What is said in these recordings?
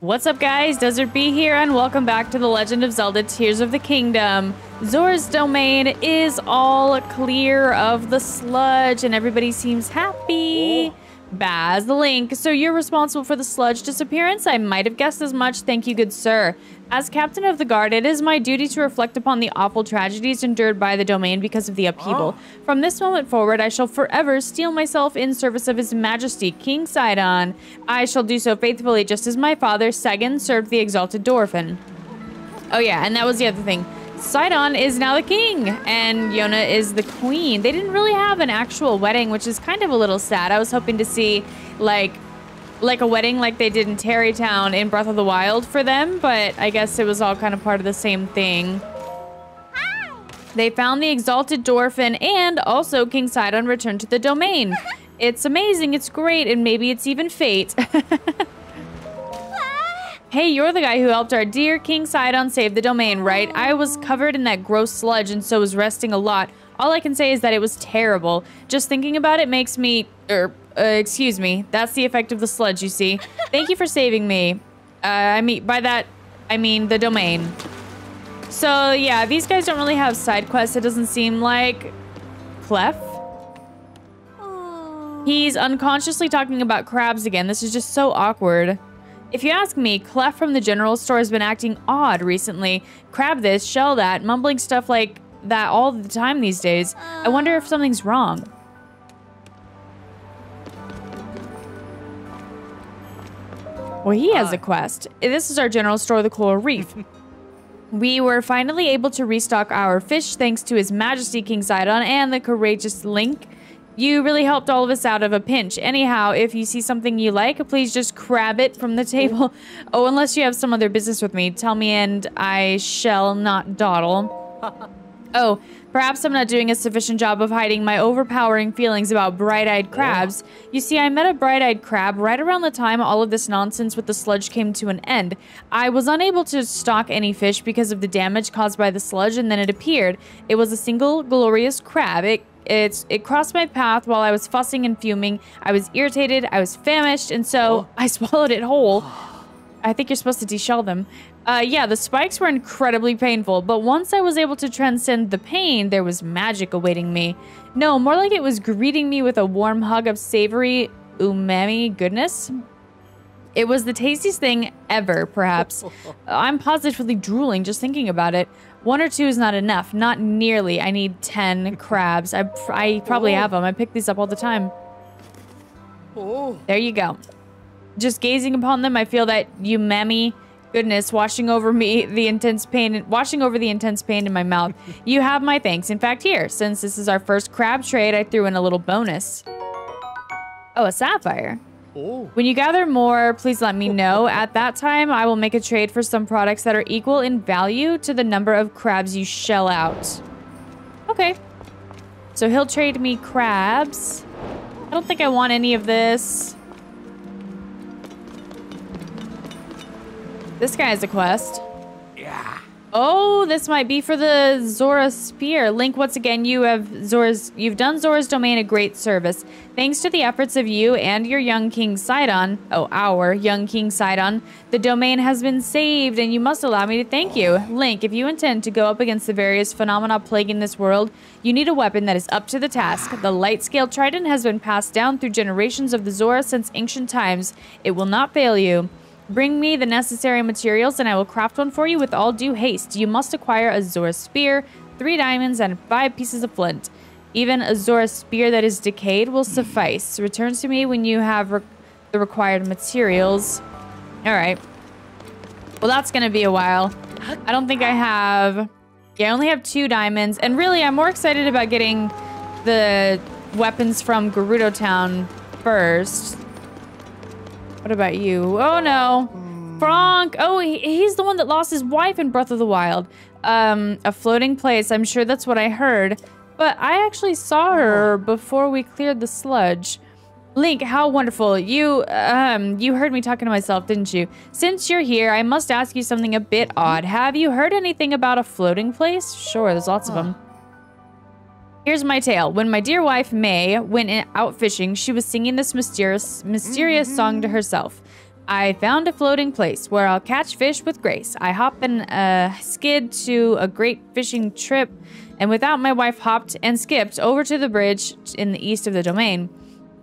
What's up, guys? Desert Bee here, and welcome back to The Legend of Zelda: Tears of the Kingdom. Zora's Domain is all clear of the sludge, and everybody seems happy. Baz the Link, so you're responsible for the sludge disappearance? I might have guessed as much, thank you, good sir. As captain of the guard, it is my duty to reflect upon the awful tragedies endured by the domain because of the upheaval. From this moment forward, I shall forever steel myself in service of His Majesty, King Sidon. I shall do so faithfully, just as my father, Sagan, served the exalted Dorphin. Oh yeah, and that was the other thing. Sidon is now the king, and Yona is the queen. They didn't really have an actual wedding, which is kind of a little sad. I was hoping to see, like a wedding like they did in Tarrytown in Breath of the Wild for them, but I guess it was all kind of part of the same thing. They found the exalted Dorphin, and also King Sidon returned to the domain. It's amazing, it's great, and maybe it's even fate. Hey, you're the guy who helped our dear King Sidon save the domain, right? I was covered in that gross sludge and so was resting a lot. All I can say is that it was terrible. Just thinking about it makes me... excuse me. That's the effect of the sludge, you see. Thank you for saving me. I mean, by that, I mean the domain. So, yeah, these guys don't really have side quests, it doesn't seem like. Cleff? He's unconsciously talking about crabs again. This is just so awkward. If you ask me, Cleff from the general store has been acting odd recently. Crab this, shell that, mumbling stuff like that all the time these days. I wonder if something's wrong. Well, he has a quest. This is our general store, the Coral Reef. We were finally able to restock our fish thanks to His Majesty King Sidon and the courageous Link. You really helped all of us out of a pinch. Anyhow, if you see something you like, please just grab it from the table. Oh, unless you have some other business with me. Tell me and I shall not dawdle. Oh, perhaps I'm not doing a sufficient job of hiding my overpowering feelings about bright-eyed crabs. You see, I met a bright-eyed crab right around the time all of this nonsense with the sludge came to an end. I was unable to stock any fish because of the damage caused by the sludge, and then it appeared. It was a single glorious crab. It crossed my path while I was fussing and fuming. I was irritated, I was famished, and so I swallowed it whole. I think you're supposed to deshell them. Yeah, the spikes were incredibly painful, but once I was able to transcend the pain, there was magic awaiting me. No, more like it was greeting me with a warm hug of savory umami goodness. It was the tastiest thing ever, perhaps. I'm positively drooling just thinking about it. One or two is not enough. Not nearly. I need 10 crabs. I probably have them. I pick these up all the time. There you go. Just gazing upon them, I feel that umami goodness washing over me, the intense pain in my mouth. You have my thanks. In fact, here, since this is our first crab trade, I threw in a little bonus. Oh, a sapphire. When you gather more, please let me know. At that time, I will make a trade for some products that are equal in value to the number of crabs you shell out. Okay. So he'll trade me crabs. I don't think I want any of this. This guy has a quest. Yeah. Oh, this might be for the Zora Spear. Link, once again, you've done Zora's Domain a great service. Thanks to the efforts of you and your young King Sidon, our young King Sidon, the domain has been saved, and you must allow me to thank you. Link, if you intend to go up against the various phenomena plaguing this world, you need a weapon that is up to the task. The Lightscale Trident has been passed down through generations of the Zora since ancient times. It will not fail you. Bring me the necessary materials and I will craft one for you with all due haste. You must acquire a Zora spear, 3 diamonds, and 5 pieces of flint. Even a Zora spear that is decayed will suffice. Return to me when you have the required materials. Alright. Well, that's going to be a while. I don't think I have... Yeah, I only have 2 diamonds. And really, I'm more excited about getting the weapons from Gerudo Town first. What about you? Oh, no. Frank. Oh, he's the one that lost his wife in Breath of the Wild. A floating place. I'm sure that's what I heard. But I actually saw her before we cleared the sludge. Link, how wonderful. You heard me talking to myself, didn't you? Since you're here, I must ask you something a bit odd. Have you heard anything about a floating place? Sure, there's lots of them. Here's my tale. When my dear wife, May, went out fishing, she was singing this mysterious song to herself. I found a floating place where I'll catch fish with grace. I hop and skid to a great fishing trip, and without my wife hopped and skipped over to the bridge in the east of the domain.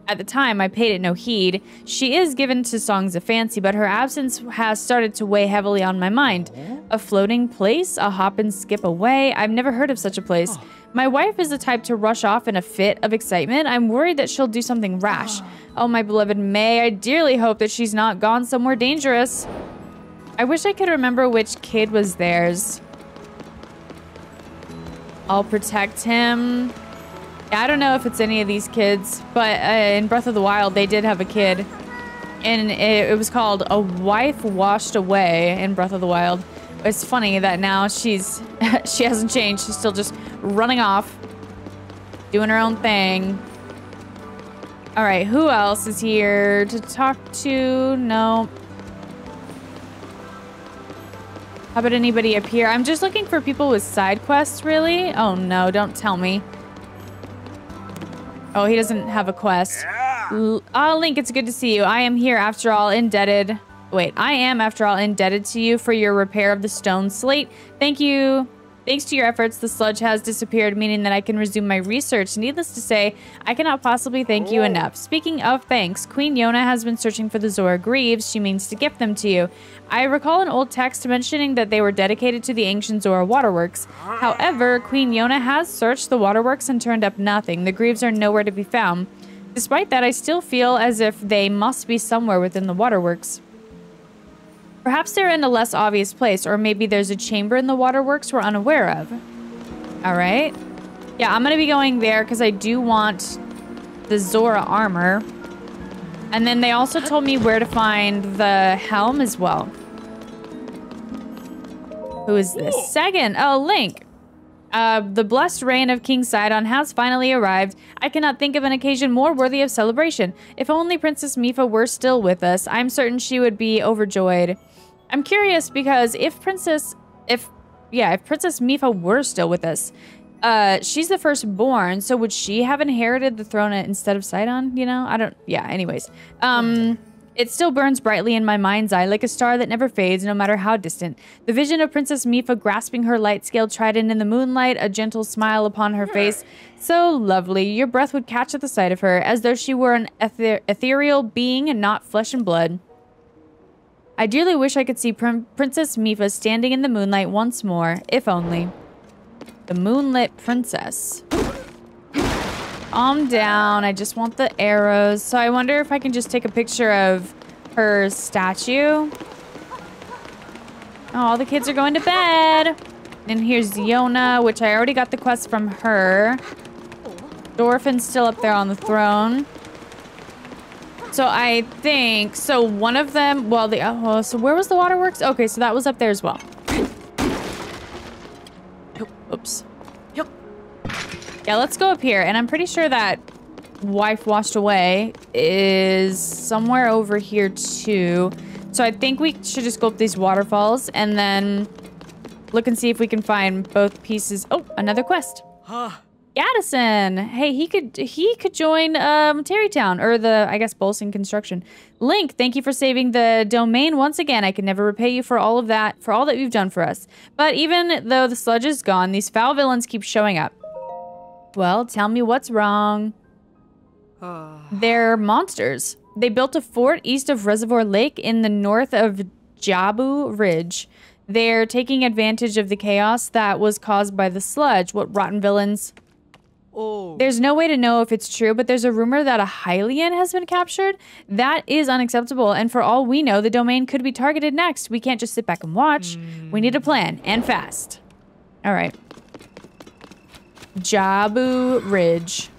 At the time, I paid it no heed. She is given to songs of fancy, but her absence has started to weigh heavily on my mind. A floating place? A hop and skip away? I've never heard of such a place. My wife is the type to rush off in a fit of excitement. I'm worried that she'll do something rash. Oh, my beloved May, I dearly hope that she's not gone somewhere dangerous. I wish I could remember which kid was theirs. I'll protect him. I don't know if it's any of these kids, but in Breath of the Wild, they did have a kid. And it was called A Wife Washed Away in Breath of the Wild. It's funny that now she hasn't changed. She's still just running off, doing her own thing. All right, who else is here to talk to? No. How about anybody up here? I'm just looking for people with side quests, really. Oh, no, don't tell me. Oh, he doesn't have a quest. Link, it's good to see you. I am here, after all, indebted. Wait, I am, after all, indebted to you for your repair of the stone slate. Thank you. Thanks to your efforts, the sludge has disappeared, meaning that I can resume my research. Needless to say, I cannot possibly thank you enough. Speaking of thanks, Queen Yona has been searching for the Zora Greaves. She means to gift them to you. I recall an old text mentioning that they were dedicated to the ancient Zora waterworks. However, Queen Yona has searched the waterworks and turned up nothing. The Greaves are nowhere to be found. Despite that, I still feel as if they must be somewhere within the waterworks. Perhaps they're in a less obvious place, or maybe there's a chamber in the waterworks we're unaware of. All right. Yeah, I'm going to be going there because I do want the Zora armor. And then they also told me where to find the helm as well. Who is this? Sagan. Oh, Link. The blessed reign of King Sidon has finally arrived. I cannot think of an occasion more worthy of celebration. If only Princess Mipha were still with us, I'm certain she would be overjoyed. I'm curious because if Princess Mipha were still with us, she's the firstborn, so would she have inherited the throne instead of Sidon? You know, I don't, yeah, anyways. It still burns brightly in my mind's eye like a star that never fades, no matter how distant. The vision of Princess Mipha grasping her Lightscale Trident in the moonlight, a gentle smile upon her face. So lovely, your breath would catch at the sight of her, as though she were an ethereal being and not flesh and blood. I dearly wish I could see Princess Mipha standing in the moonlight once more, if only. The Moonlit Princess. Calm down, I just want the arrows. So I wonder if I can just take a picture of her statue. Oh, all the kids are going to bed. And here's Yona, which I already got the quest from her. Dorphin's still up there on the throne. So I think, so one of them, well, the, oh, so where was the waterworks? Okay, so that was up there as well. Oops. Yeah, let's go up here. And I'm pretty sure that Wife Washed Away is somewhere over here too. So I think we should just go up these waterfalls and then look and see if we can find both pieces. Oh, another quest. Addison. Hey, he could join Tarrytown or the, I guess, Bolson Construction. Link, thank you for saving the domain once again. I can never repay you for all of that, for all that you've done for us. But even though the sludge is gone, these foul villains keep showing up. Well, tell me what's wrong. They're monsters. They built a fort east of Reservoir Lake in the north of Jabu Ridge. They're taking advantage of the chaos that was caused by the sludge. What rotten villains. There's no way to know if it's true, but there's a rumor that a Hylian has been captured. That is unacceptable, and for all we know, the domain could be targeted next. We can't just sit back and watch. We need a plan, and fast. All right. Jabu Ridge.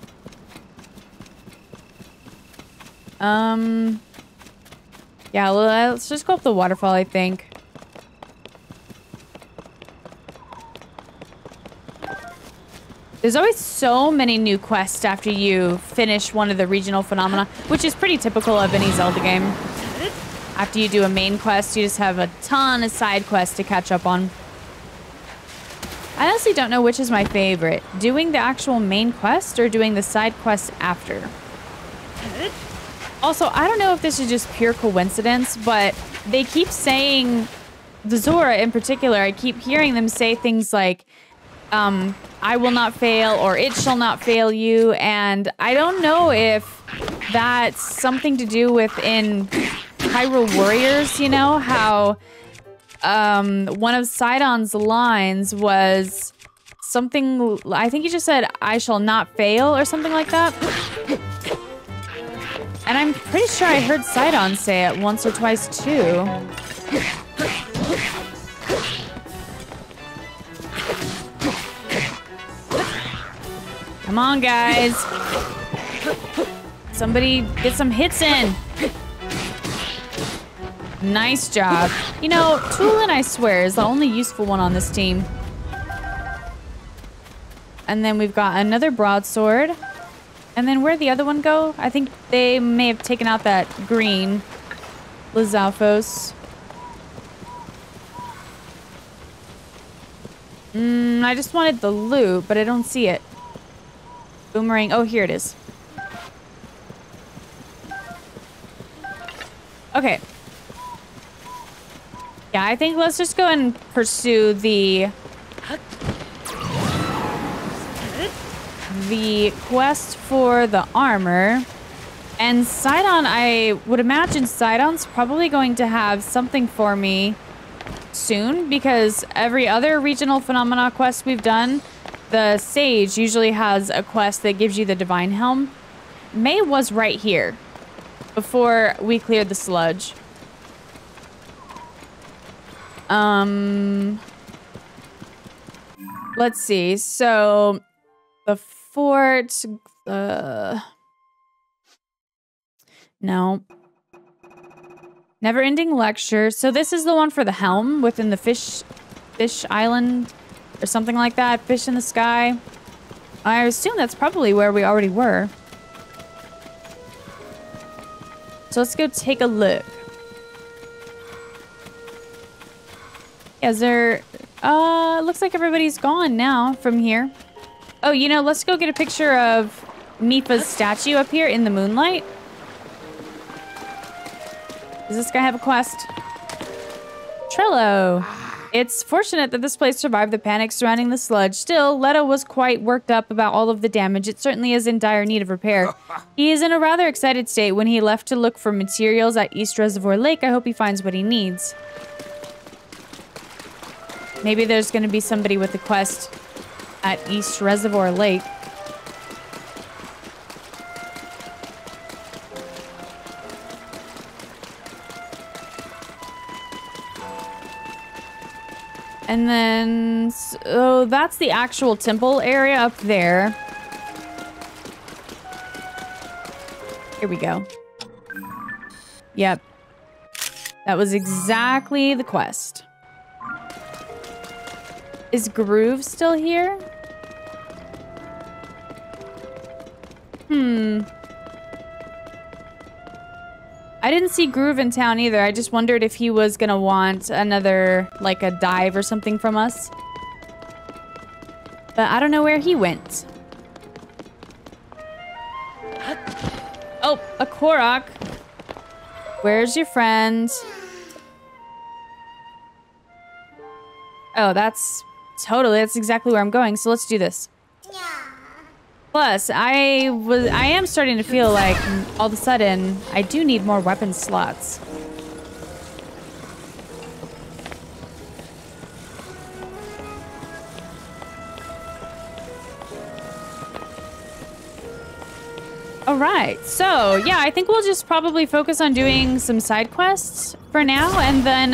Yeah, let's just go up the waterfall, I think. There's always so many new quests after you finish one of the regional phenomena, which is pretty typical of any Zelda game. After you do a main quest, you just have a ton of side quests to catch up on. I honestly don't know which is my favorite. Doing the actual main quest or doing the side quests after? Also, I don't know if this is just pure coincidence, but they keep saying, the Zora in particular, I keep hearing them say things like, I will not fail, or it shall not fail you, and I don't know if that's something to do with in Hyrule Warriors, you know, how one of Sidon's lines was something, I think he just said, I shall not fail, or something like that. And I'm pretty sure I heard Sidon say it once or twice, too. Come on, guys. Somebody get some hits in. Nice job. You know, Tulin, I swear, is the only useful one on this team. And then we've got another broadsword. And then where'd the other one go? I think they may have taken out that green Lizalfos. I just wanted the loot, but I don't see it. Boomerang. Oh, here it is. Okay. Yeah, I think let's just go and pursue the quest for the armor. And Sidon, I would imagine Sidon's probably going to have something for me soon, because every other regional phenomena quest we've done, the sage usually has a quest that gives you the divine helm. May was right here before we cleared the sludge. Let's see. So the fort, no. Never-ending lecture. So this is the one for the helm within the fish island or something like that. Fish in the sky. I assume that's probably where we already were. So let's go take a look. Is there, looks like everybody's gone now from here. Oh, you know, let's go get a picture of Mipha's statue up here in the moonlight. Does this guy have a quest? Trello. It's fortunate that this place survived the panic surrounding the sludge. Still, Leto was quite worked up about all of the damage. It certainly is in dire need of repair. He is in a rather excited state when he left to look for materials at East Reservoir Lake. I hope he finds what he needs. Maybe there's going to be somebody with a quest at East Reservoir Lake. And then, so that's the actual temple area up there. Here we go. Yep. That was exactly the quest. Is Groove still here? I didn't see Groove in town either. I just wondered if he was gonna want another, like, a dive or something from us. But I don't know where he went. Oh, a Korok. Where's your friend? Oh, that's totally, that's exactly where I'm going. So let's do this. Plus, I am starting to feel like, all of a sudden, I do need more weapon slots. Alright, so, yeah, I think we'll just probably focus on doing some side quests for now, and then,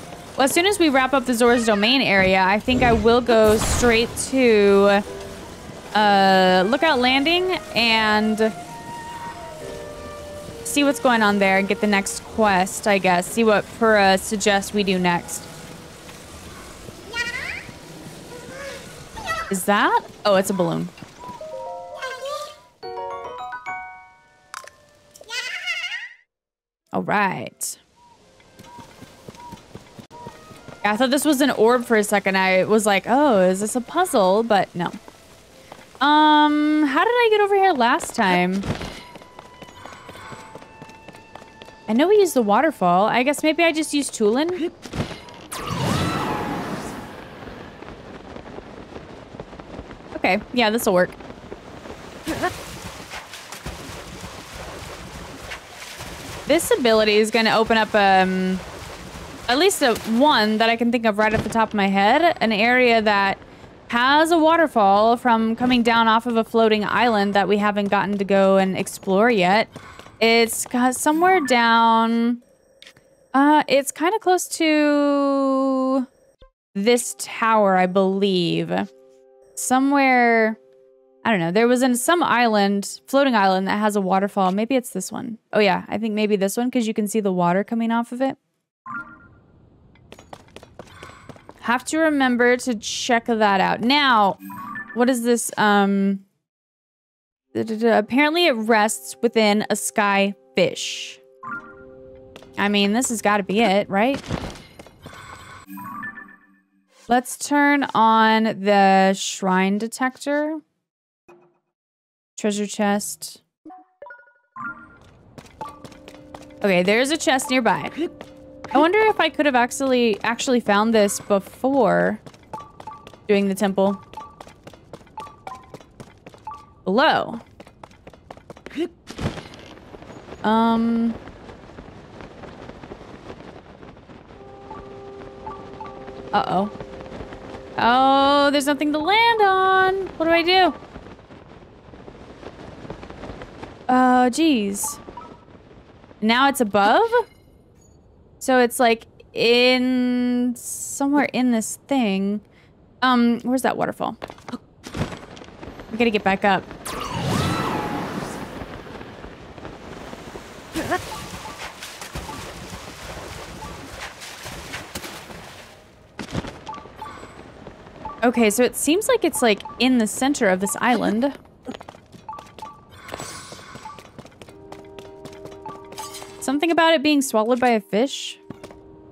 well, as soon as we wrap up the Zora's Domain area, I think I will go straight to Lookout Landing and see what's going on there and get the next quest, I guess. See what Pura suggests we do next. Is that? Oh, it's a balloon. All right. I thought this was an orb for a second. I was like, oh, is this a puzzle? But no. How did I get over here last time? I know we used the waterfall. I guess maybe I just used Tulin. Okay, yeah, this'll work. This ability is going to open up at least one that I can think of right at the top of my head. An area that has a waterfall from coming down off of a floating island that we haven't gotten to go and explore yet. It's somewhere down... it's kind of close to this tower, I believe. Somewhere... I don't know. There was some island, floating island, that has a waterfall. Maybe it's this one. Oh yeah, I think maybe this one because you can see the water coming off of it. Have to remember to check that out. Now, what is this? Apparently it rests within a sky fish. I mean, this has got to be it, right? Let's turn on the shrine detector. Treasure chest. Okay, there's a chest nearby. I wonder if I could have actually found this before doing the temple. Below. Uh-oh. Oh, there's nothing to land on. What do I do? Geez. Now it's above? So it's like in... somewhere in this thing. Where's that waterfall? We gotta get back up. Okay, so it seems like it's like in the center of this island. Something about it being swallowed by a fish.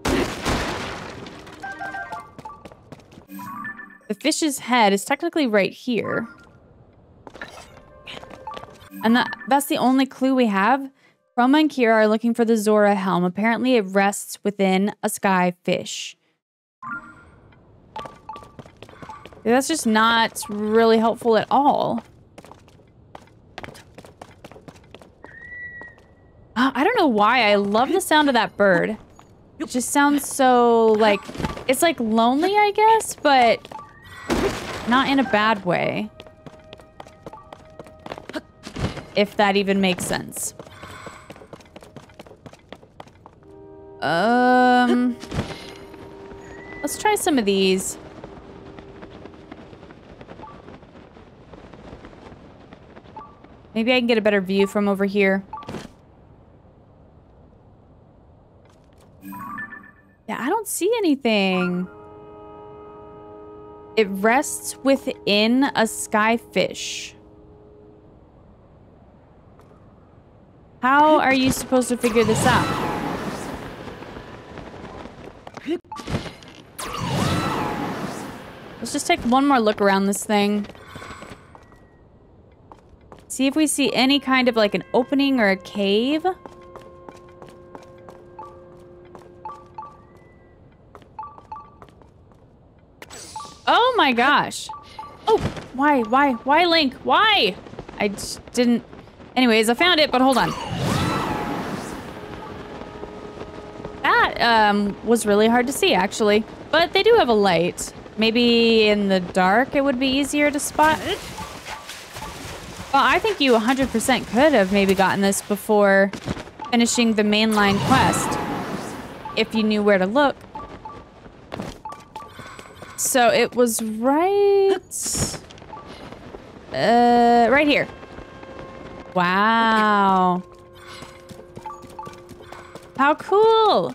The fish's head is technically right here. And that's the only clue we have. Chroma and Kira are looking for the Zora Helm. Apparently it rests within a sky fish. That's just not really helpful at all. I don't know why I love the sound of that bird. It just sounds so like, it's like lonely, I guess, but not in a bad way. If that even makes sense. Let's try some of these. Maybe I can get a better view from over here. Yeah, I don't see anything. It rests within a skyfish. How are you supposed to figure this out? Let's just take one more look around this thing. See if we see any kind of like an opening or a cave. Oh my gosh. Oh, why, Link? Why? I just didn't... Anyways, I found it, but hold on. That was really hard to see, actually. But they do have a light. Maybe in the dark it would be easier to spot. Well, I think you 100% could have maybe gotten this before finishing the mainline quest. If you knew where to look. So it was right here. Wow. How cool.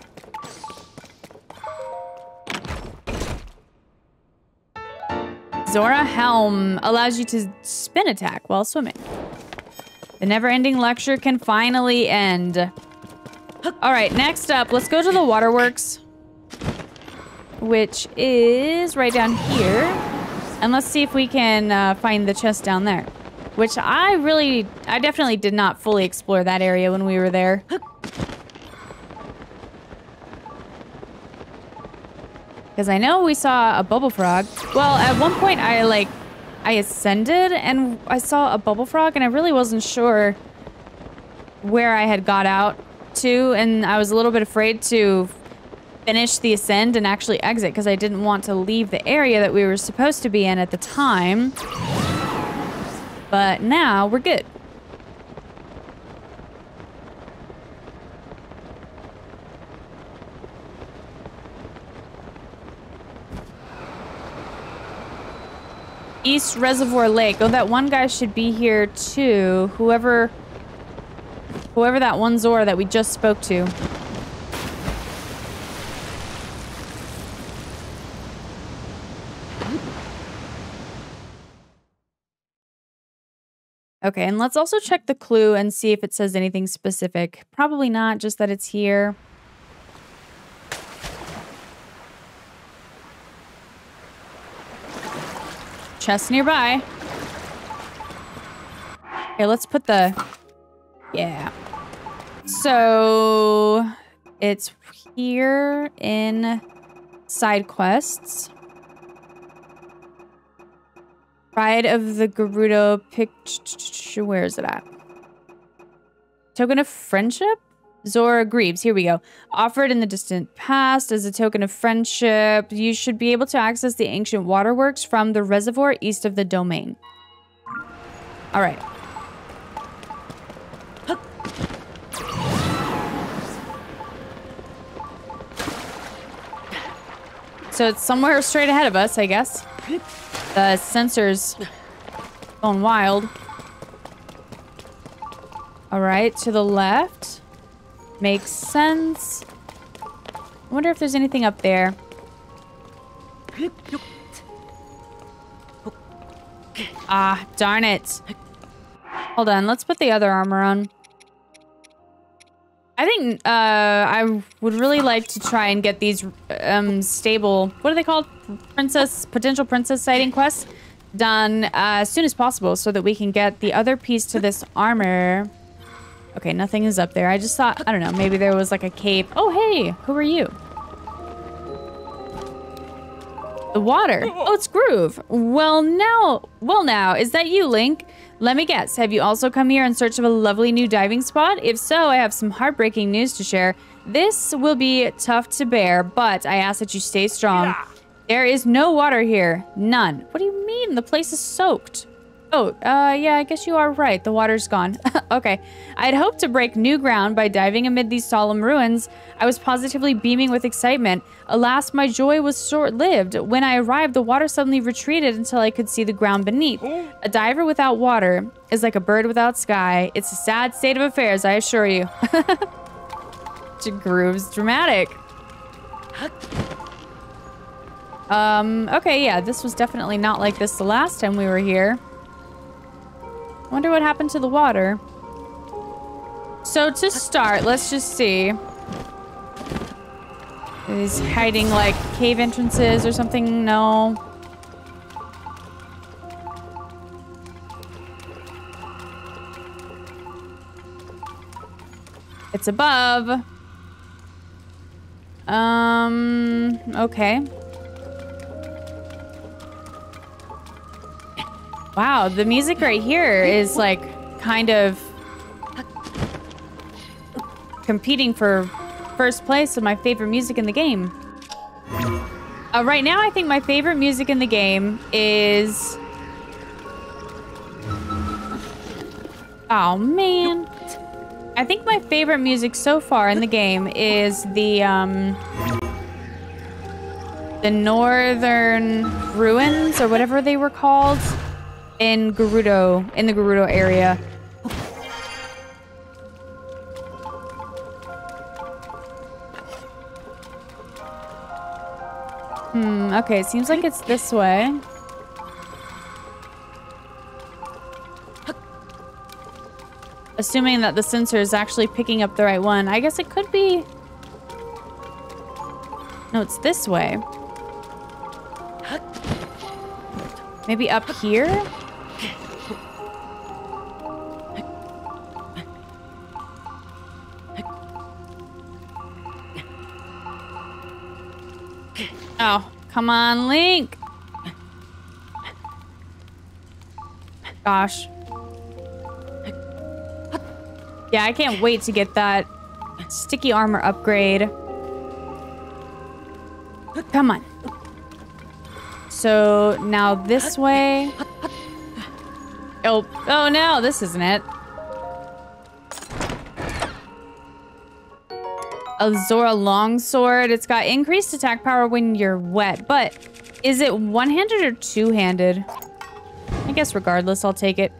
Zora Helm allows you to spin attack while swimming. The never-ending lecture can finally end. All right, next up, let's go to the waterworks. Which is right down here. And let's see if we can find the chest down there. Which I definitely did not fully explore that area when we were there. Because I know we saw a bubble frog. Well, at one point I ascended and I saw a bubble frog and I really wasn't sure where I had got out to, and I was a little bit afraid to finish the ascend and actually exit because I didn't want to leave the area that we were supposed to be in at the time. But now we're good. East Reservoir Lake. Oh, that one guy should be here too. Whoever that one Zora that we just spoke to. Okay, and let's also check the clue and see if it says anything specific. Probably not, just that it's here. Chest nearby. Okay, let's put the... Yeah. So... It's here in side quests. Pride of the Gerudo picture. Where is it at? Token of friendship? Zora Greaves. Here we go. Offered in the distant past as a token of friendship, you should be able to access the ancient waterworks from the reservoir east of the domain. All right. So it's somewhere straight ahead of us, I guess. The sensor's going wild. All right, to the left. Makes sense. I wonder if there's anything up there. Ah, darn it. Hold on, let's put the other armor on. I think I would really like to try and get these stable, what are they called? Potential princess sighting quests done as soon as possible so that we can get the other piece to this armor. Okay, nothing is up there. I just thought, I don't know, maybe there was like a cape. Oh, hey, who are you? The water. Oh, it's Groove. Well now, is that you, Link? Let me guess, have you also come here in search of a lovely new diving spot? If so, I have some heartbreaking news to share. This will be tough to bear, but I ask that you stay strong. Yeah. There is no water here. None. What do you mean? The place is soaked. Oh, yeah, I guess you are right. The water's gone. Okay. I'd hoped to break new ground by diving amid these solemn ruins. I was positively beaming with excitement. Alas, my joy was short-lived. When I arrived, the water suddenly retreated until I could see the ground beneath. A diver without water is like a bird without sky. It's a sad state of affairs, I assure you. Groove's dramatic. Okay, yeah, this was definitely not like this the last time we were here. Wonder what happened to the water. So to start, let's just see. Is hiding like cave entrances or something? No. It's above. Okay. Wow, the music right here is like kind of competing for first place of my favorite music in the game. Right now, I think my favorite music in the game is... Oh, man. I think my favorite music so far in the game is the Northern Ruins or whatever they were called. In the Gerudo area. Okay, seems like it's this way. Assuming that the sensor is actually picking up the right one. I guess it could be... No, it's this way. Maybe up here? Oh, come on, Link. Gosh. Yeah, I can't wait to get that sticky armor upgrade. Come on. So now this way. Oh, oh no, this isn't it. A Zora longsword. It's got increased attack power when you're wet, but is it one-handed or two-handed? I guess regardless, I'll take it.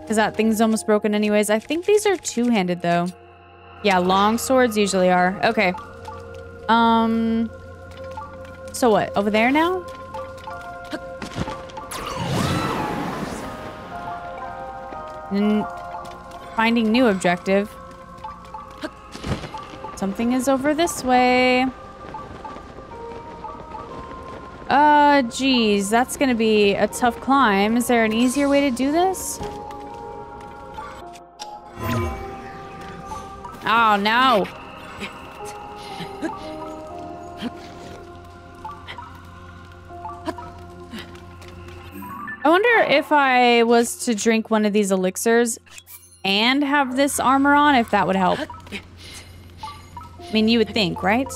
Because that thing's almost broken anyways. I think these are two-handed though. Yeah, long swords usually are. Okay. So what? Over there now? And finding new objective. Something is over this way. Geez, that's gonna be a tough climb. Is there an easier way to do this? Oh no! I wonder if I was to drink one of these elixirs and have this armor on, if that would help. I mean, you would think, right?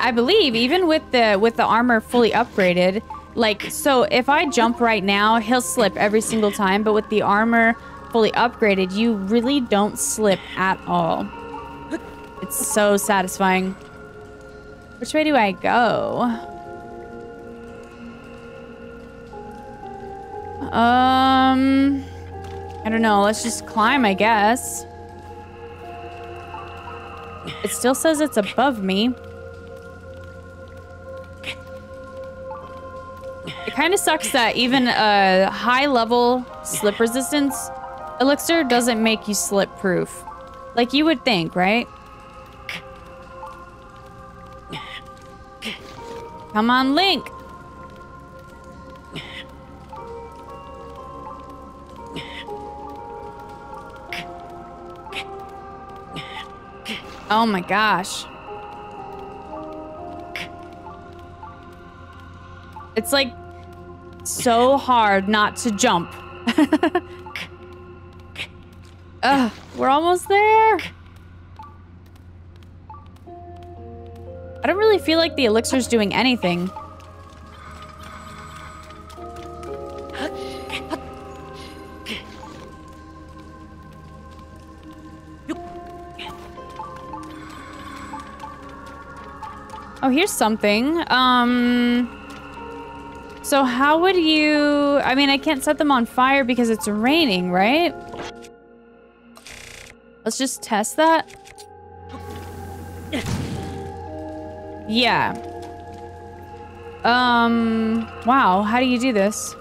I believe even with the armor fully upgraded, like, so if I jump right now, he'll slip every single time, but with the armor fully upgraded, you really don't slip at all. It's so satisfying. Which way do I go? I don't know. Let's just climb, I guess. It still says it's above me. It kind of sucks that even a high-level slip resistance elixir doesn't make you slip-proof. Like you would think, right? Come on, Link. Oh my gosh. It's like so hard not to jump. Ugh, we're almost there. I don't really feel like the elixir's doing anything. Oh, here's something. So how would you... I mean, I can't set them on fire because it's raining, right? Let's just test that. Yeah. Wow, how do you do this?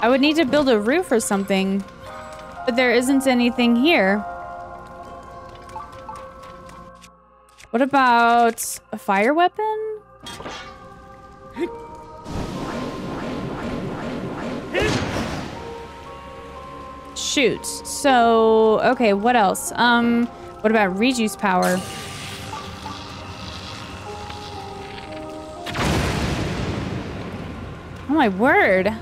I would need to build a roof or something. But there isn't anything here. What about a fire weapon? Shoot. So, okay, what else? What about reduce power? Oh my word.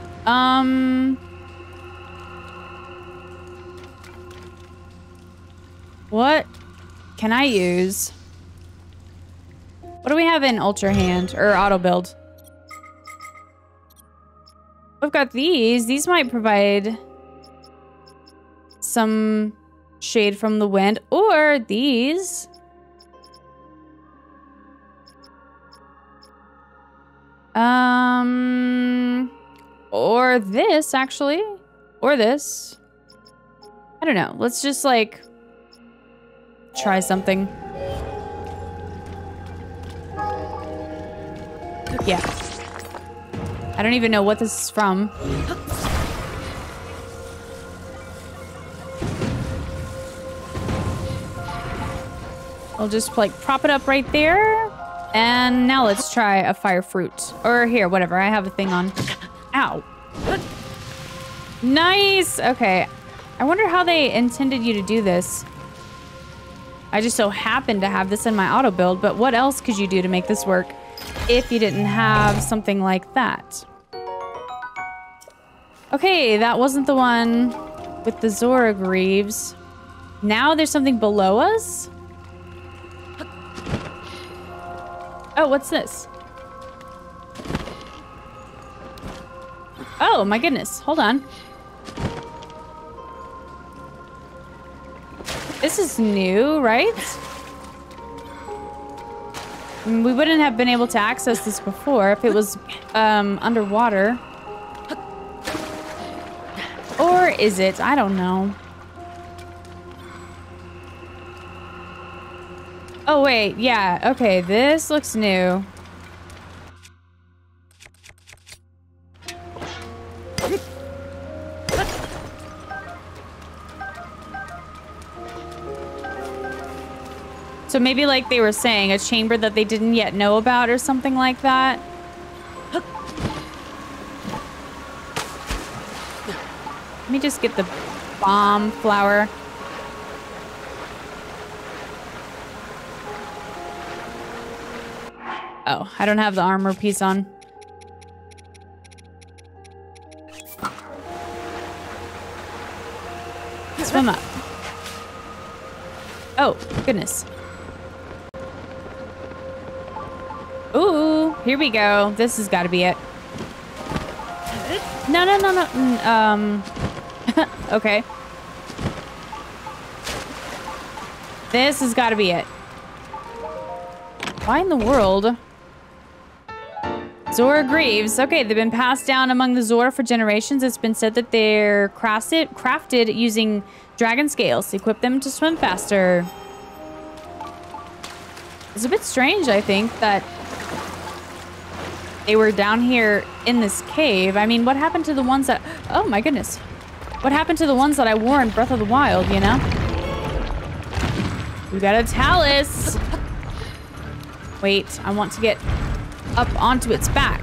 What can I use? What do we have in Ultra Hand or Auto Build? We've got these. These might provide some shade from the wind, or these. Or this, actually. Or this. I don't know. Let's just, like, try something. Yeah. I don't even know what this is from. We'll just, like, prop it up right there. And now let's try a fire fruit. Or here, whatever. I have a thing on. Ow. Nice! Okay. I wonder how they intended you to do this. I just so happen to have this in my auto build, but what else could you do to make this work if you didn't have something like that? Okay, that wasn't the one with the Zora Greaves. Now there's something below us? Oh, what's this? Oh, my goodness. Hold on. This is new, right? We wouldn't have been able to access this before if it was underwater. Or is it? I don't know. Oh, wait. Yeah. Okay, this looks new. So maybe like they were saying, a chamber that they didn't yet know about or something like that. Let me just get the bomb flower. Oh, I don't have the armor piece on. Swim up. Oh, goodness. Ooh, here we go. This has got to be it. No, no, no, no. Okay. This has got to be it. Why in the world? Zora Greaves. Okay, they've been passed down among the Zora for generations. It's been said that they're crafted using dragon scales to equip them to swim faster. It's a bit strange, I think, that they were down here in this cave. I mean, what happened to the ones that... Oh, my goodness. What happened to the ones that I wore in Breath of the Wild, you know? We got a talus. Wait, I want to get up onto its back.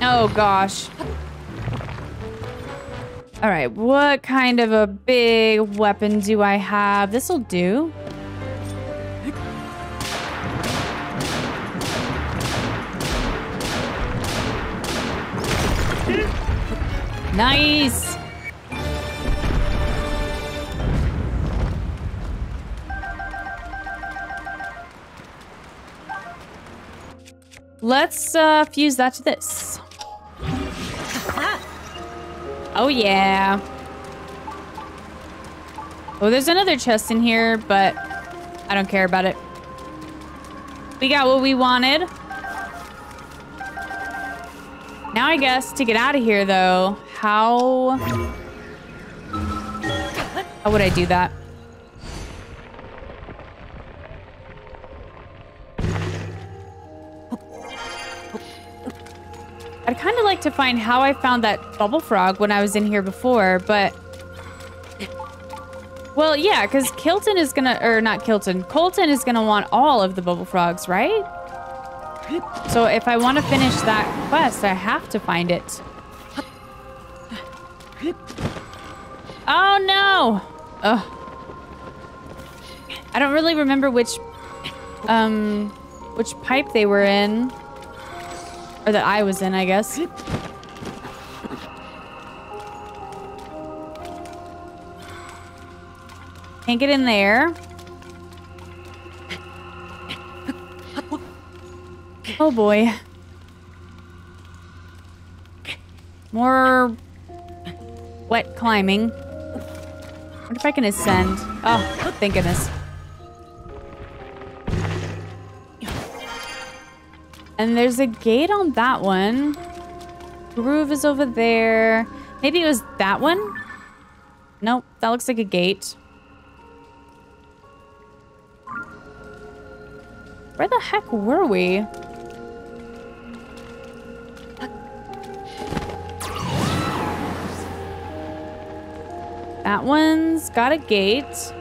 Oh, gosh. All right, what kind of a big weapon do I have? This'll do. Nice! Let's fuse that to this. Oh, yeah. Oh, there's another chest in here, but I don't care about it. We got what we wanted. Now, I guess, to get out of here, though, how would I do that? I'd kind of like to find how I found that bubble frog when I was in here before, but... Well, yeah, because Colton is gonna... Or not Colton. Colton is gonna want all of the bubble frogs, right? So if I want to finish that quest, I have to find it. Oh, no! Ugh. I don't really remember which pipe they were in. Or that I was in, I guess. Can't get in there. Oh, boy. More wet climbing. What if I can ascend? Oh, thank goodness. And there's a gate on that one. Groove is over there. Maybe it was that one? Nope, that looks like a gate. Where the heck were we? That one's got a gate.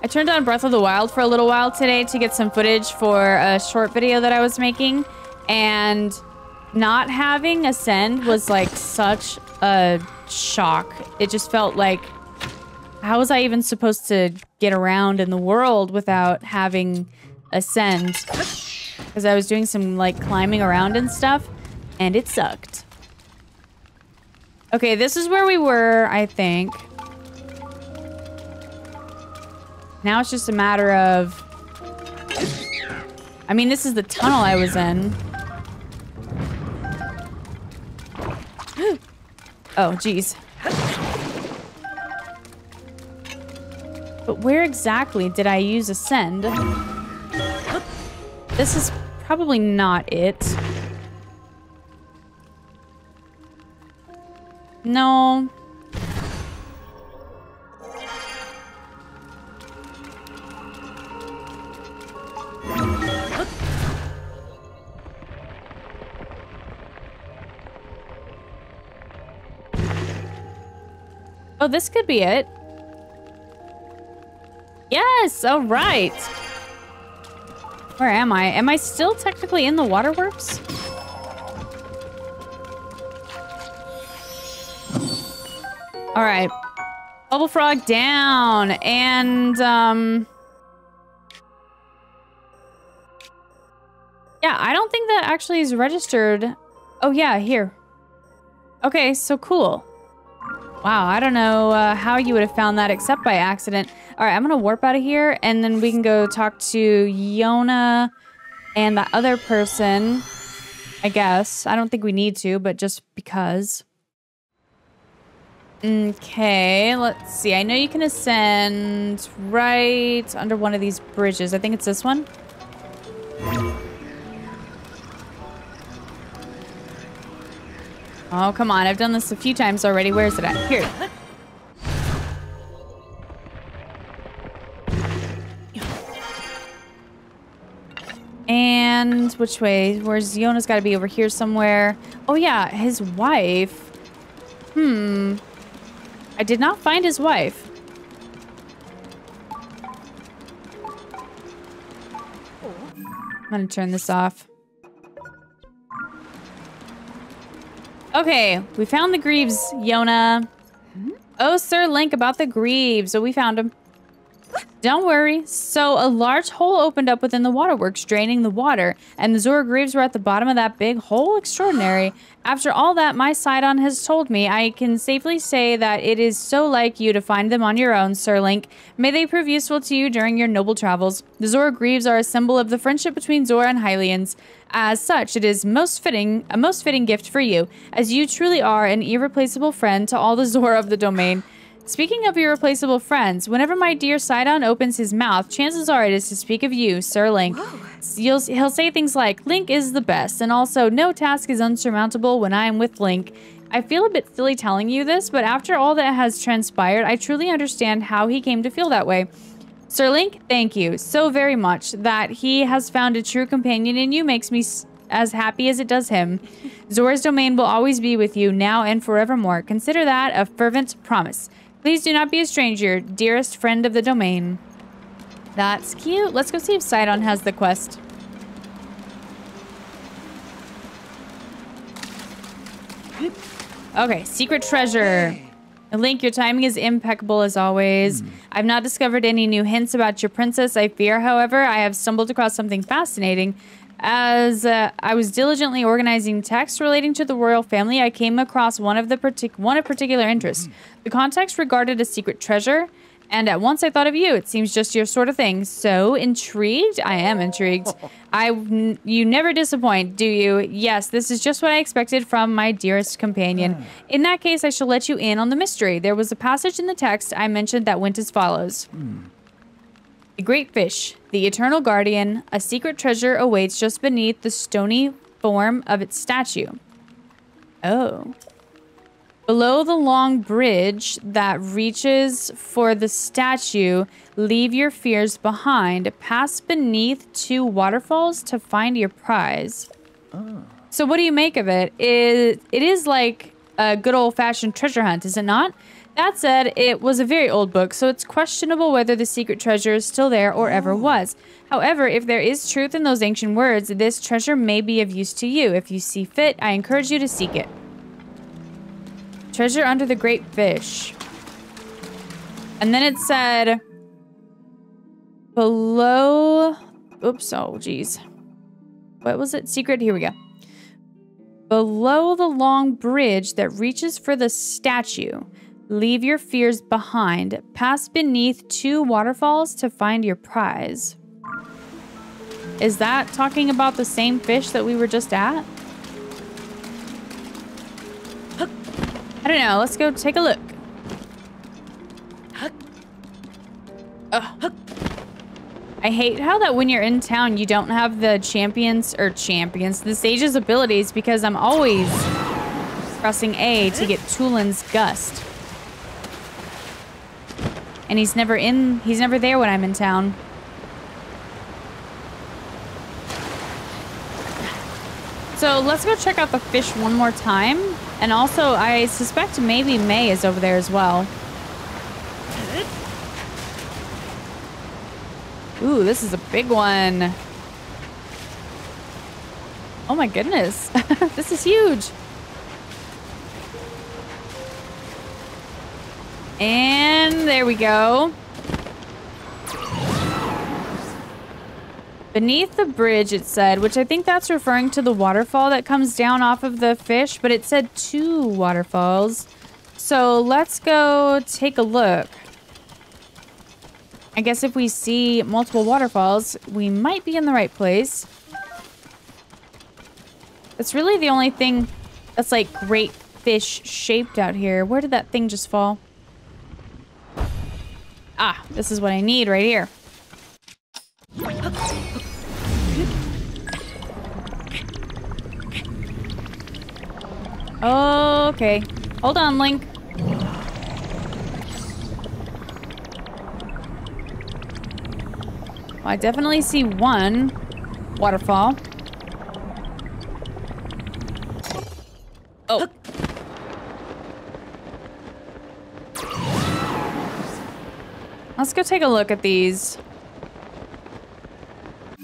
I turned on Breath of the Wild for a little while today to get some footage for a short video that I was making, and not having Ascend was like such a shock. It just felt like, how was I even supposed to get around in the world without having Ascend? Because I was doing some like climbing around and stuff, and it sucked. Okay, this is where we were, I think. Now it's just a matter of... I mean, this is the tunnel I was in. Oh, geez. But where exactly did I use Ascend? This is probably not it. No. Oh, this could be it. Yes, all right. Where am I? Am I still technically in the waterworks? All right. Bubble frog down and yeah, I don't think that actually is registered. Oh yeah, here. Okay, so cool. Wow, I don't know how you would have found that except by accident. All right, I'm going to warp out of here, and then we can go talk to Yona and the other person, I guess. I don't think we need to, but just because. Okay, let's see. I know you can ascend right under one of these bridges. I think it's this one. Oh, come on. I've done this a few times already. Where is it at? Here. And which way? Where's Yona's got to be over here somewhere. Oh, yeah. His wife. Hmm. I did not find his wife. I'm going to turn this off. Okay, we found the Greaves, Yona. Oh, Sir Link, about the Greaves. So we found him. Don't worry. So a large hole opened up within the waterworks, draining the water, and the Zora Greaves were at the bottom of that big hole. Extraordinary. After all that my Sidon has told me, I can safely say that it is so like you to find them on your own, Sir Link. May they prove useful to you during your noble travels. The Zora Greaves are a symbol of the friendship between Zora and Hylians. As such, it is a most fitting gift for you, as you truly are an irreplaceable friend to all the Zora of the domain. Speaking of irreplaceable friends, whenever my dear Sidon opens his mouth, chances are it is to speak of you, Sir Link. He'll say things like, Link is the best, and also, no task is unsurmountable when I am with Link. I feel a bit silly telling you this, but after all that has transpired, I truly understand how he came to feel that way. Sir Link, thank you so very much. That he has found a true companion in you makes me as happy as it does him. Zora's Domain will always be with you, now and forevermore. Consider that a fervent promise. Please do not be a stranger, dearest friend of the domain. That's cute. Let's go see if Sidon has the quest. Okay, secret treasure. Link, your timing is impeccable as always. I've not discovered any new hints about your princess. I fear, however, I have stumbled across something fascinating. As I was diligently organizing texts relating to the royal family, I came across one of particular interest. The context regarded a secret treasure, and at once I thought of you. It seems just your sort of thing. So intrigued? I am intrigued. You never disappoint, do you? Yes, this is just what I expected from my dearest companion. In that case, I shall let you in on the mystery. There was a passage in the text I mentioned that went as follows. The great fish, the eternal guardian, a secret treasure awaits just beneath the stony form of its statue. Oh. Below the long bridge that reaches for the statue, leave your fears behind. Pass beneath two waterfalls to find your prize. Oh. So what do you make of it? It is like a good old-fashioned treasure hunt, is it not? That said, it was a very old book, so it's questionable whether the secret treasure is still there or ever was. However, if there is truth in those ancient words, this treasure may be of use to you. If you see fit, I encourage you to seek it. Treasure under the great fish. And then it said... Below... Oops, oh geez. What was it? Secret? Here we go. Below the long bridge that reaches for the statue... Leave your fears behind. Pass beneath two waterfalls to find your prize. Is that talking about the same fish that we were just at? I don't know. Let's go take a look. I hate how that when you're in town, you don't have the the sage's abilities, because I'm always pressing A to get Tulin's Gust. And he's never there when I'm in town. So let's go check out the fish one more time. And also, I suspect maybe May is over there as well. Ooh, this is a big one. Oh my goodness. This is huge. And there we go. Beneath the bridge, it said, which I think that's referring to the waterfall that comes down off of the fish, but it said two waterfalls. So let's go take a look. I guess if we see multiple waterfalls, we might be in the right place. That's really the only thing that's like great fish shaped out here. Where did that thing just fall? Ah, this is what I need right here. Okay. Hold on, Link. Well, I definitely see one waterfall. Oh. Let's go take a look at these.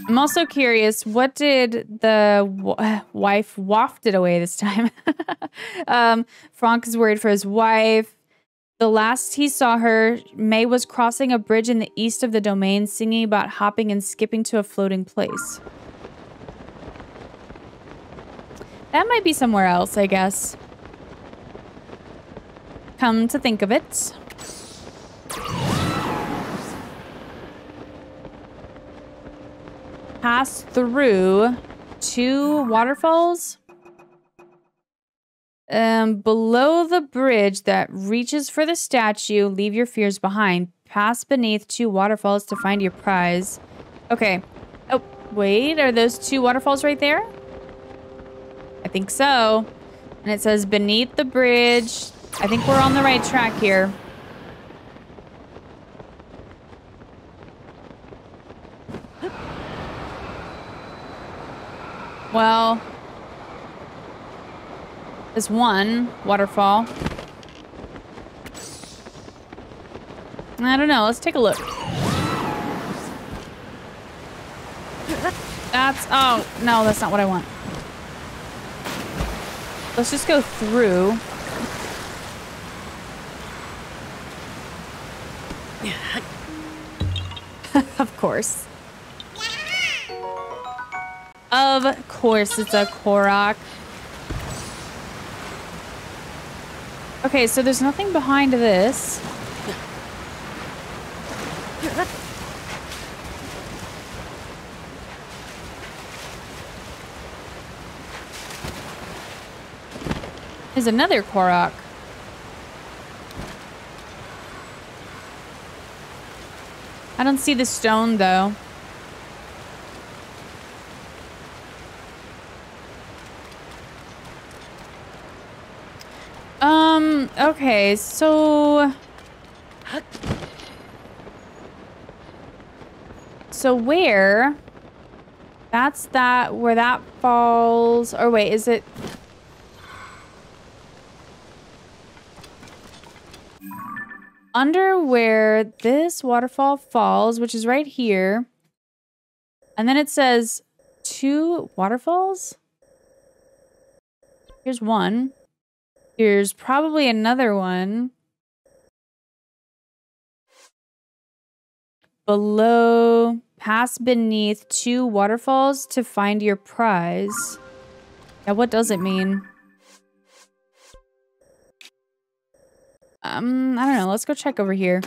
I'm also curious, what did the wife wafted away this time? Frank is worried for his wife. The last he saw her, May was crossing a bridge in the east of the domain, singing about hopping and skipping to a floating place. That might be somewhere else, I guess. Come to think of it. Pass through two waterfalls below the bridge that reaches for the statue. Leave your fears behind. Pass beneath two waterfalls to find your prize. Okay. Oh, wait. Are those two waterfalls right there? I think so. And it says beneath the bridge. I think we're on the right track here. Well, there's one waterfall. I don't know. Let's take a look. That's... Oh, no, that's not what I want. Let's just go through. Of course. Of course, it's a Korok. Okay, so there's nothing behind this. There's another Korok. I don't see the stone, though. Okay, so where? That's that, where that falls. Or wait, is it? under where this waterfall falls, which is right here. And then it says 2 waterfalls. Here's one. Here's probably another one. Below, pass beneath 2 waterfalls to find your prize. Yeah, what does it mean? I don't know. Let's go check over here.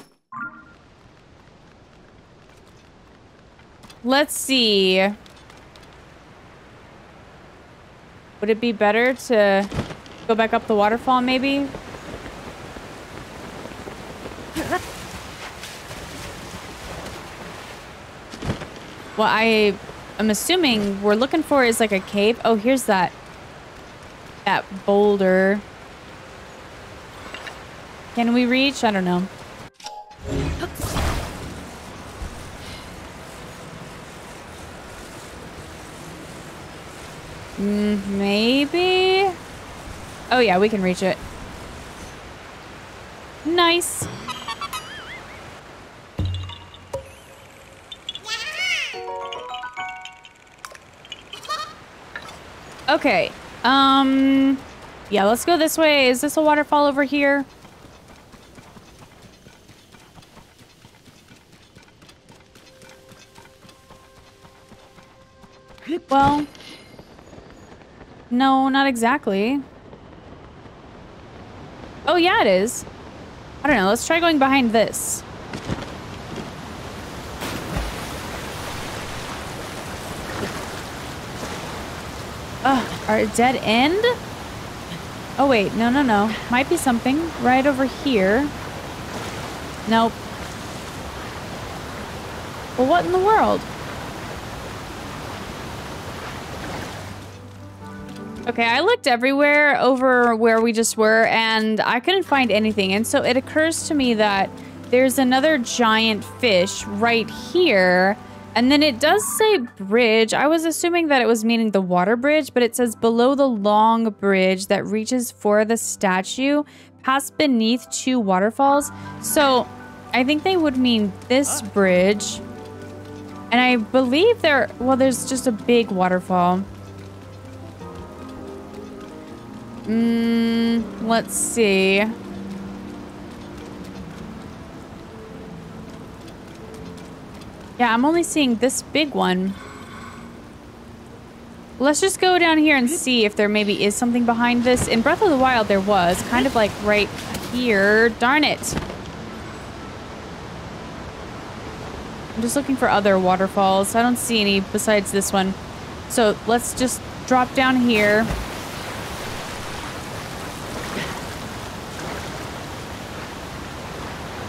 Let's see. Would it be better to go back up the waterfall, maybe? Well, I'm assuming we're looking for is like a cave. Oh, here's that boulder. Can we reach? I don't know. Maybe? Oh yeah, we can reach it. Nice. Okay. Yeah, let's go this way. Is this a waterfall over here? Well, no, not exactly. Oh, yeah, it is. I don't know. Let's try going behind this. Ugh, our dead end? Oh, wait. No, no, no. Might be something right over here. Nope. Well, what in the world? Okay, I looked everywhere over where we just were, and I couldn't find anything. And so it occurs to me that there's another giant fish right here. And then it does say bridge. I was assuming that it was meaning the water bridge, but it says below the long bridge that reaches for the statue, pass beneath 2 waterfalls. So I think they would mean this bridge. And I believe there, well, there's just a big waterfall. Let's see. Yeah, I'm only seeing this big one. Let's just go down here and see if there maybe is something behind this. In Breath of the Wild, there was. Kind of like right here. Darn it. I'm just looking for other waterfalls. I don't see any besides this one. So let's just drop down here.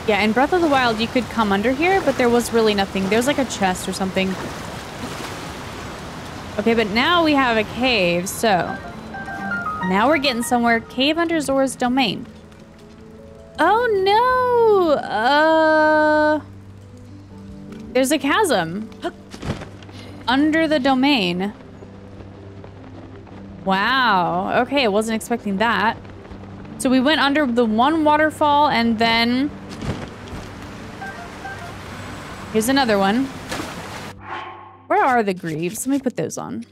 Yeah, in Breath of the Wild, you could come under here, but there was really nothing. There's like a chest or something. Okay, but now we have a cave, so... Now we're getting somewhere. Cave under Zora's Domain. Oh, no! There's a chasm. Under the domain. Wow. Okay, I wasn't expecting that. So we went under the one waterfall, and then... Here's another one. Where are the Greaves? Let me put those on.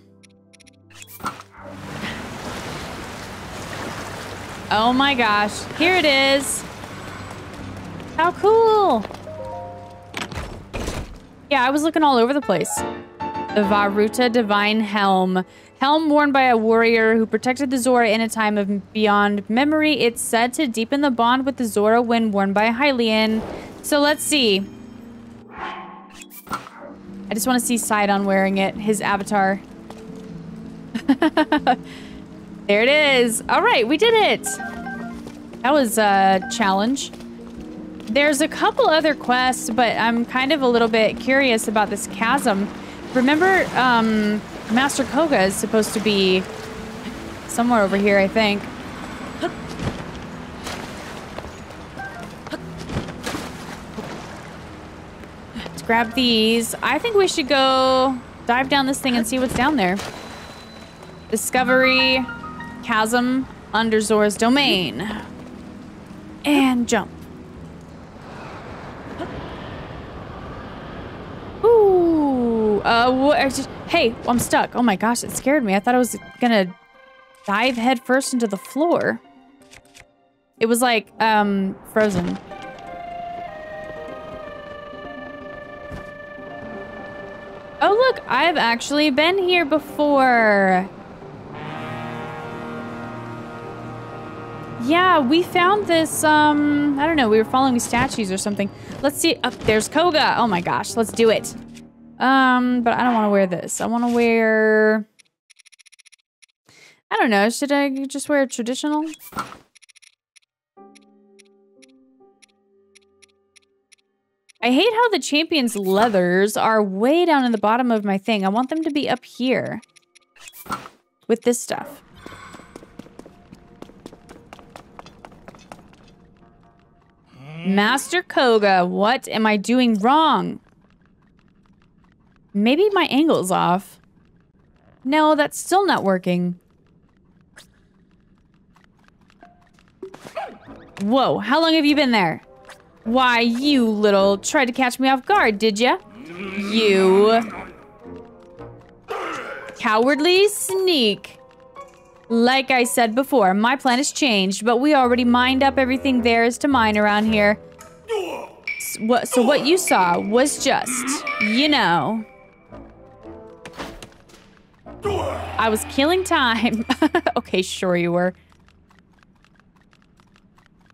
Oh my gosh. Here it is. How cool. Yeah, I was looking all over the place. The Vah Ruta Divine Helm. Helm worn by a warrior who protected the Zora in a time of beyond memory. It's said to deepen the bond with the Zora when worn by a Hylian. So let's see. I just want to see Sidon wearing it, his avatar. There it is. All right, we did it. That was a challenge. There's a couple other quests, but I'm kind of a little bit curious about this chasm. Remember, Master Kohga is supposed to be somewhere over here, I think. Grab these. I think we should go dive down this thing and see what's down there. Discovery chasm under Zora's Domain. And jump. Hey, I'm stuck. Oh my gosh, it scared me. I thought I was gonna dive headfirst into the floor. It was like, Frozen. Oh look, I've actually been here before. Yeah, we found this, I don't know, we were following statues or something. Let's see, oh, there's Kohga. Oh my gosh, let's do it. But I don't want to wear this. I want to wear, I don't know, should I just wear traditional? I hate how the champion's leathers are way down in the bottom of my thing. I want them to be up here with this stuff. Master Kohga, what am I doing wrong? Maybe my angle's off. No, that's still not working. Whoa, how long have you been there? Why, you little... Tried to catch me off guard, did ya? You... cowardly sneak. Like I said before, my plan has changed, but we already mined up everything there is to mine around here. So what you saw was just, you know... I was killing time. Okay, sure you were.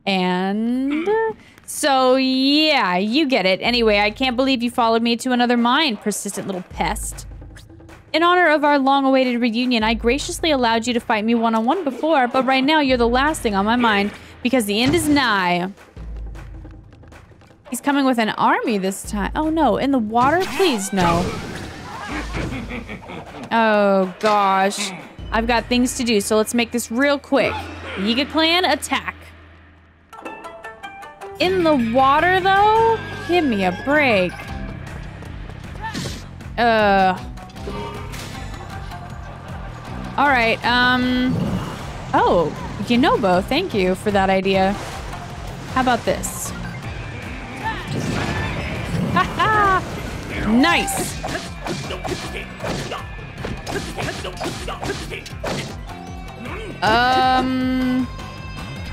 And... so, yeah, you get it. Anyway, I can't believe you followed me to another mine, persistent little pest. In honor of our long-awaited reunion, I graciously allowed you to fight me one-on-one before, but right now you're the last thing on my mind because the end is nigh. He's coming with an army this time. Oh, no. In the water? Please, no. Oh, gosh. I've got things to do, so let's make this real quick. Yiga Clan, attack. In the water, though? Give me a break. All right, oh, Yunobo, thank you for that idea. How about this? Ha ha! Nice!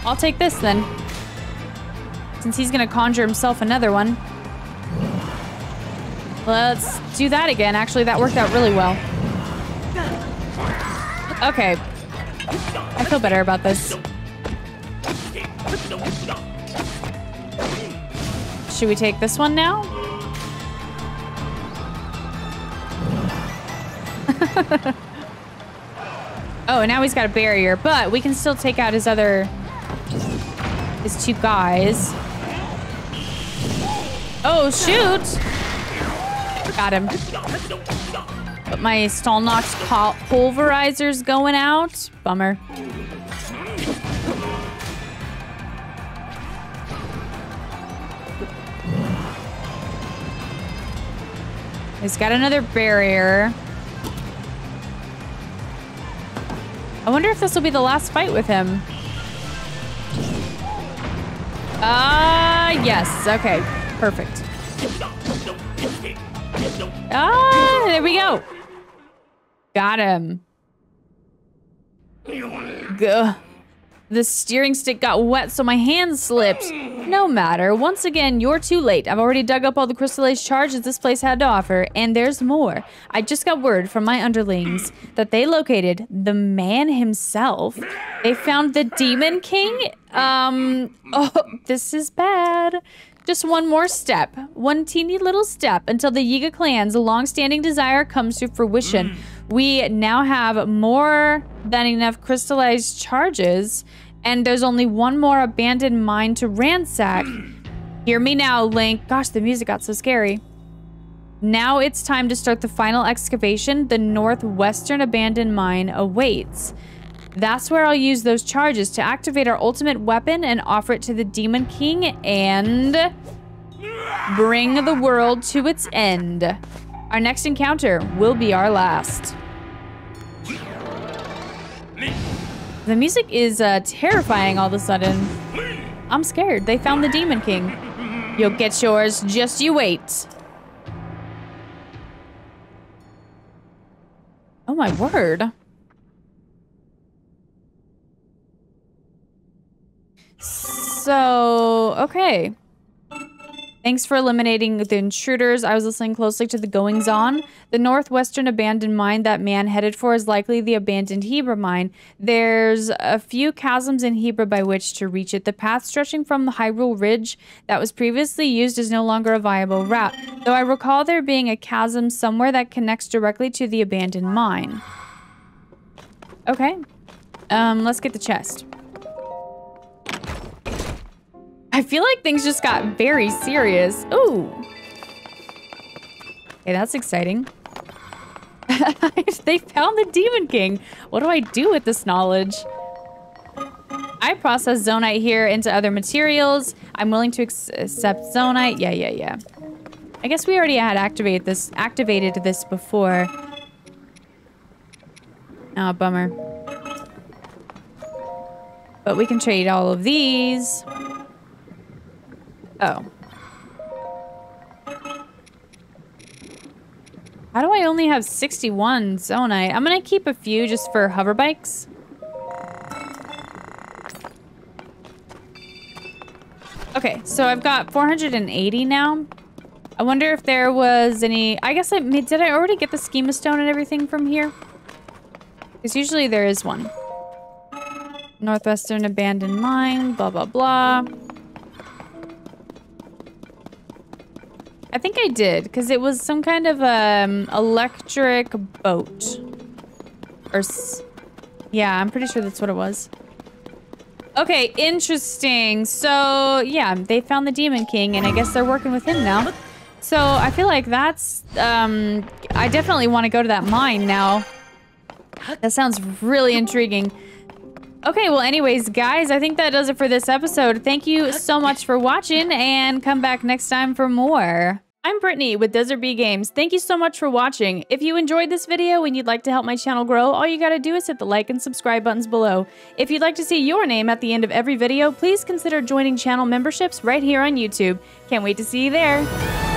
I'll take this then. Since he's gonna conjure himself another one. Let's do that again. Actually, that worked out really well. Okay. I feel better about this. Should we take this one now? Oh, and now he's got a barrier, but we can still take out his other... his two guys. Oh, shoot! Got him. But my Stalnox pulverizer's going out. Bummer. He's got another barrier. I wonder if this will be the last fight with him. Yes. Okay. Perfect. Ah, there we go. Got him. Gah. The steering stick got wet, so my hand slipped. No matter. Once again, you're too late. I've already dug up all the crystallized charges this place had to offer, and there's more. I just got word from my underlings that they located the man himself. They found the Demon King. Oh, this is bad. Just one more step, one teeny little step, until the Yiga Clan's long-standing desire comes to fruition. We now have more than enough crystallized charges, and there's only one more abandoned mine to ransack. Hear me now, Link. Gosh, the music got so scary. Now it's time to start the final excavation. The northwestern abandoned mine awaits. That's where I'll use those charges to activate our ultimate weapon and offer it to the Demon King and bring the world to its end. Our next encounter will be our last. The music is terrifying all of a sudden. I'm scared. They found the Demon King. You'll get yours. Just you wait. my word. So, okay. Thanks for eliminating the intruders. I was listening closely to the goings-on. The northwestern abandoned mine that man headed for is likely the abandoned Hebra mine. There's a few chasms in Hebra by which to reach it. The path stretching from the Hyrule Ridge that was previously used is no longer a viable route, though I recall there being a chasm somewhere that connects directly to the abandoned mine. Okay. Let's get the chest. I feel like things just got very serious. Ooh. Hey, that's exciting. They found the Demon King. What do I do with this knowledge? I process Zonite here into other materials. I'm willing to accept Zonite. Yeah. I guess we already had activated this before. Oh, bummer. But we can trade all of these. Oh. How do I only have 61 Zonite? I'm gonna keep a few just for hover bikes. Okay, so I've got 480 now. I wonder if there was any... I guess I... Did I already get the Schema Stone and everything from here? Because usually there is one. Northwestern Abandoned Mine, blah, blah, blah. I think I did, because it was some kind of electric boat. Or, yeah, I'm pretty sure that's what it was. Okay, interesting. So, yeah, they found the Demon King, and I guess they're working with him now. So, I feel like that's, I definitely want to go to that mine now. That sounds really intriguing. Okay, well, anyways, guys, I think that does it for this episode. Thank you so much for watching, and come back next time for more. I'm Brittany with Desert Bee Games. Thank you so much for watching. If you enjoyed this video and you'd like to help my channel grow, all you gotta do is hit the like and subscribe buttons below. If you'd like to see your name at the end of every video, please consider joining channel memberships right here on YouTube. Can't wait to see you there.